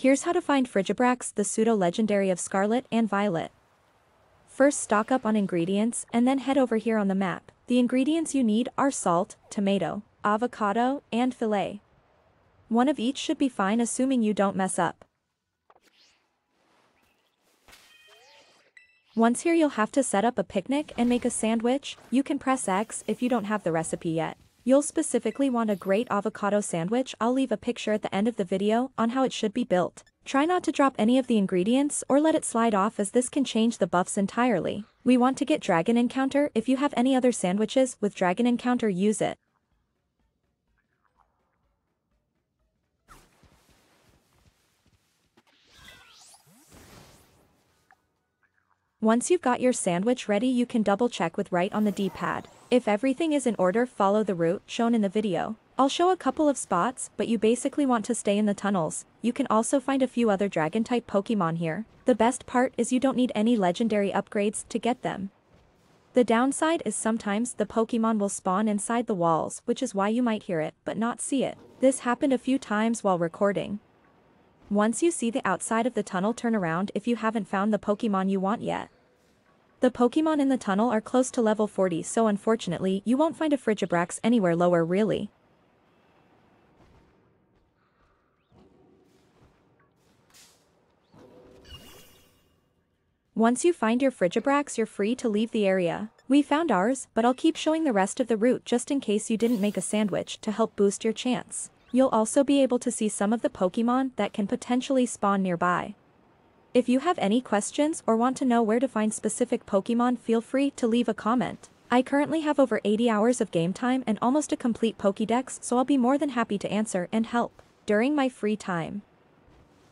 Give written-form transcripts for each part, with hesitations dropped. Here's how to find Frigibrax, the pseudo-legendary of Scarlet and Violet. First, stock up on ingredients and then head over here on the map. The ingredients you need are salt, tomato, avocado, and filet. One of each should be fine, assuming you don't mess up. Once here, you'll have to set up a picnic and make a sandwich. You can press X if you don't have the recipe yet. You'll specifically want a great avocado sandwich. I'll leave a picture at the end of the video on how it should be built. Try not to drop any of the ingredients or let it slide off, as this can change the buffs entirely. We want to get Dragon Encounter. If you have any other sandwiches with Dragon Encounter, use it. Once you've got your sandwich ready, you can double check with right on the D-pad. If everything is in order, follow the route shown in the video. I'll show a couple of spots, but you basically want to stay in the tunnels. You can also find a few other dragon-type Pokemon here. The best part is you don't need any legendary upgrades to get them. The downside is sometimes the Pokemon will spawn inside the walls, which is why you might hear it, but not see it. This happened a few times while recording. Once you see the outside of the tunnel, turn around if you haven't found the Pokemon you want yet. The Pokemon in the tunnel are close to level 40, so unfortunately, you won't find a Frigibrax anywhere lower really. Once you find your Frigibrax, you're free to leave the area. We found ours, but I'll keep showing the rest of the route just in case you didn't make a sandwich to help boost your chance. You'll also be able to see some of the Pokemon that can potentially spawn nearby. If you have any questions or want to know where to find specific Pokemon, feel free to leave a comment. I currently have over 80 hours of game time and almost a complete Pokédex, so I'll be more than happy to answer and help during my free time.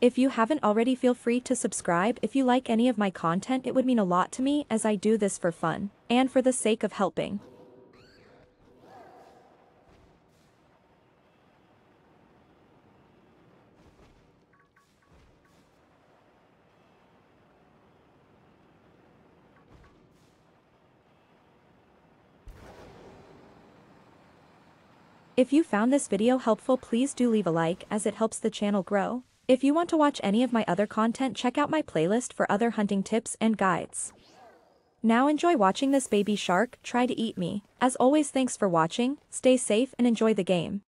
If you haven't already, feel free to subscribe. If you like any of my content, it would mean a lot to me, as I do this for fun and for the sake of helping. If you found this video helpful, please do leave a like, as it helps the channel grow. If you want to watch any of my other content, check out my playlist for other hunting tips and guides. Now enjoy watching this baby shark try to eat me. As always, thanks for watching, stay safe and enjoy the game.